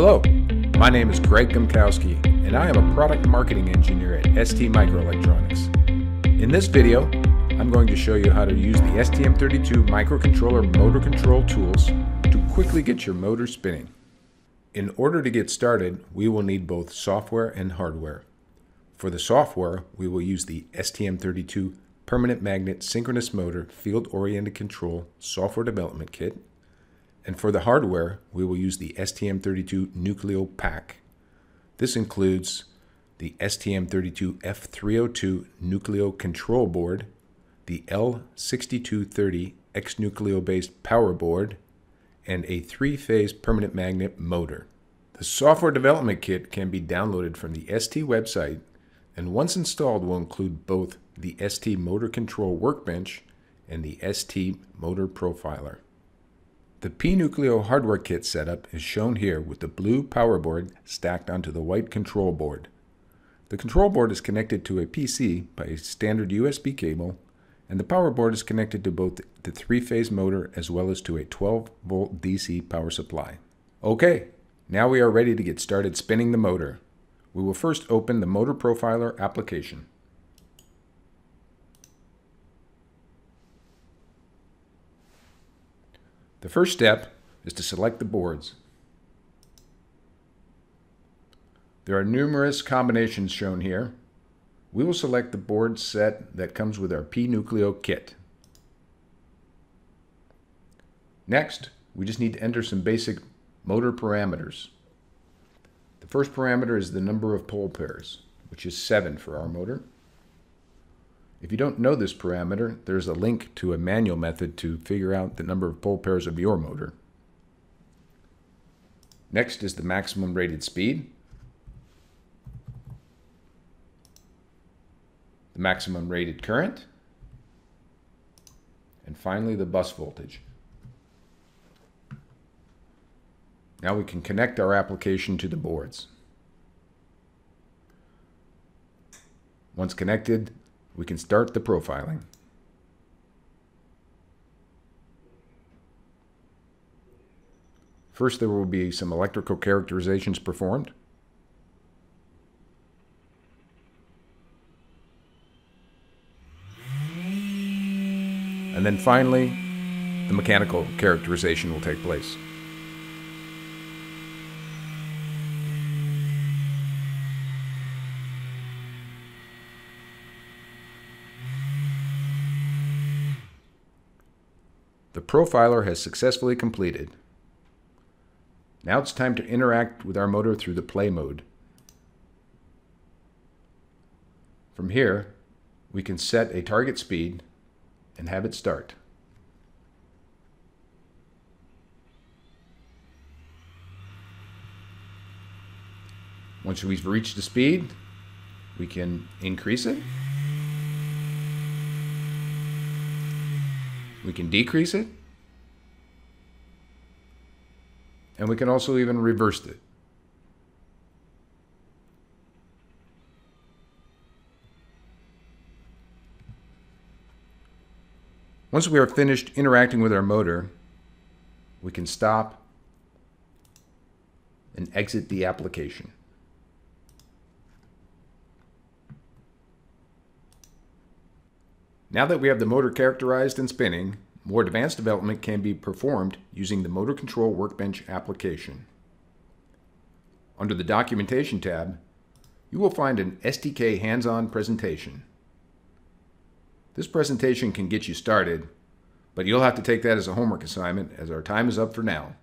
Hello, my name is Greg Gumkowski, and I am a product marketing engineer at STMicroelectronics. In this video, I'm going to show you how to use the STM32 microcontroller motor control tools to quickly get your motor spinning. In order to get started, we will need both software and hardware. For the software, we will use the STM32 Permanent Magnet Synchronous Motor Field-Oriented Control Software Development Kit. And for the hardware, we will use the STM32 P-NUCLEO pack. This includes the STM32F302 P-NUCLEO control board, the L6230 ex-Nucleo-based power board, and a 3-phase permanent magnet motor. The software development kit can be downloaded from the ST website, and once installed will include both the ST Motor Control Workbench and the ST Motor Profiler. The P-NUCLEO hardware kit setup is shown here with the blue power board stacked onto the white control board. The control board is connected to a PC by a standard USB cable, and the power board is connected to both the 3-phase motor as well as to a 12-volt DC power supply. Okay, now we are ready to get started spinning the motor. We will first open the Motor Profiler application. The first step is to select the boards. There are numerous combinations shown here. We will select the board set that comes with our P-NUCLEO kit. Next, we just need to enter some basic motor parameters. The first parameter is the number of pole pairs, which is 7 for our motor. If you don't know this parameter, there's a link to a manual method to figure out the number of pole pairs of your motor. Next is the maximum rated speed. The maximum rated current. And finally, the bus voltage. Now we can connect our application to the boards. Once connected, we can start the profiling. First, there will be some electrical characterizations performed. And then finally, the mechanical characterization will take place. The profiler has successfully completed. Now it's time to interact with our motor through the play mode. From here, we can set a target speed and have it start. Once we've reached the speed, we can increase it. We can decrease it, and we can also even reverse it. Once we are finished interacting with our motor, we can stop and exit the application. Now that we have the motor characterized and spinning, more advanced development can be performed using the Motor Control Workbench application. Under the Documentation tab, you will find an SDK hands-on presentation. This presentation can get you started, but you'll have to take that as a homework assignment as our time is up for now.